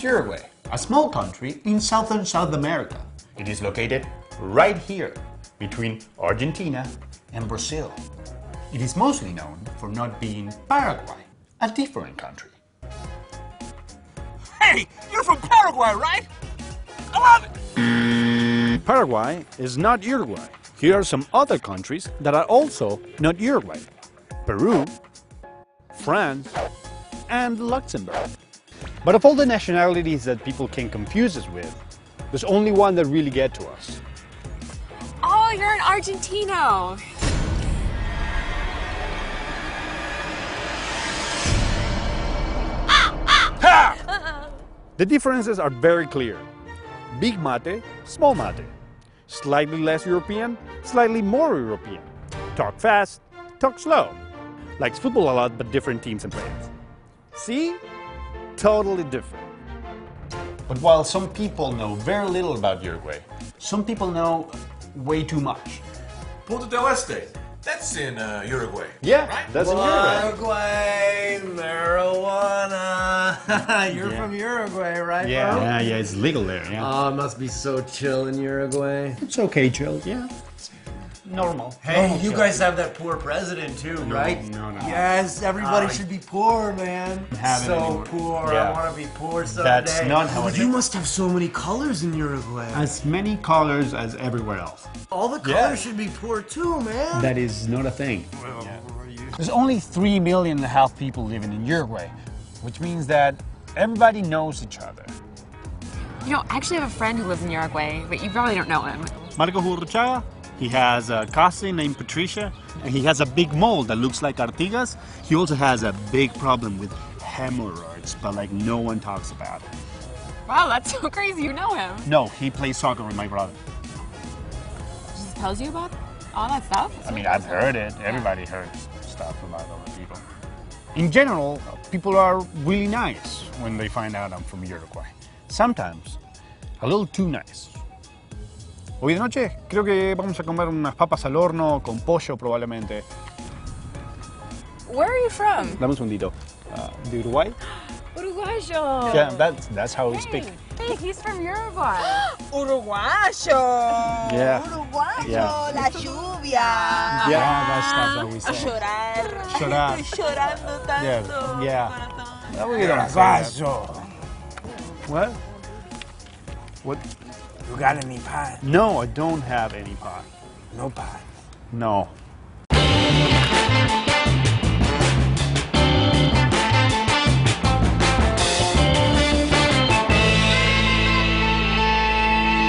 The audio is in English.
is Uruguay, a small country in southern South America. It is located right here, between Argentina and Brazil. It is mostly known for not being Paraguay, a different country. Hey, you're from Paraguay, right? I love it! Paraguay is not Uruguay. Here are some other countries that are also not Uruguay: Peru, France, and Luxembourg. But of all the nationalities that people can confuse us with, there's only one that really gets to us. Oh, you're an Argentino! The differences are very clear. Big mate, small mate. Slightly less European, slightly more European. Talk fast, talk slow. Likes football a lot, but different teams and players. See? Totally different. But while some people know very little about Uruguay, some people know way too much. Punta del Este, that's in Uruguay. Yeah, right? That's in Uruguay. Uruguay, marijuana. You're from Uruguay, right? Yeah, bro? Yeah, it's legal there. Yeah. Oh, it must be so chill in Uruguay. It's okay, chill. Yeah. Normal. Hey, normal you guys have that poor president too, right? No. Yes, everybody should be poor, man. So poor. Yeah. I want to be poor someday. That's not how it is. You must have so many colors in Uruguay. As many colors as everywhere else. All the colors should be poor too, man. That is not a thing. Well, there's only 3.5 million people living in Uruguay, which means that everybody knows each other. You know, I actually have a friend who lives in Uruguay, but you probably don't know him. Marco Hurchaga. He has a cousin named Patricia, and he has a big mole that looks like Artigas. He also has a big problem with hemorrhoids, but like no one talks about it. Wow, that's so crazy, you know him. No, he plays soccer with my brother. He just tells you about all that stuff? I mean, I've heard it. Everybody heard stuff about other people. In general, people are really nice when they find out I'm from Uruguay. Sometimes, a little too nice. Hoy de noche creo que vamos a comer unas papas al horno con pollo probablemente. Where are you from? Dame un segundito. De Uruguay? Uruguayo! Yeah, that's how we speak. Hey, he's from Uruguay. Uruguayo! Yeah. Uruguayo, la lluvia. Yeah, that's how we say. Llorar. Llorar. Estoy llorando tanto. Yeah. Uruguayo. What? What? You got any pie? No, I don't have any pie. No pie? No.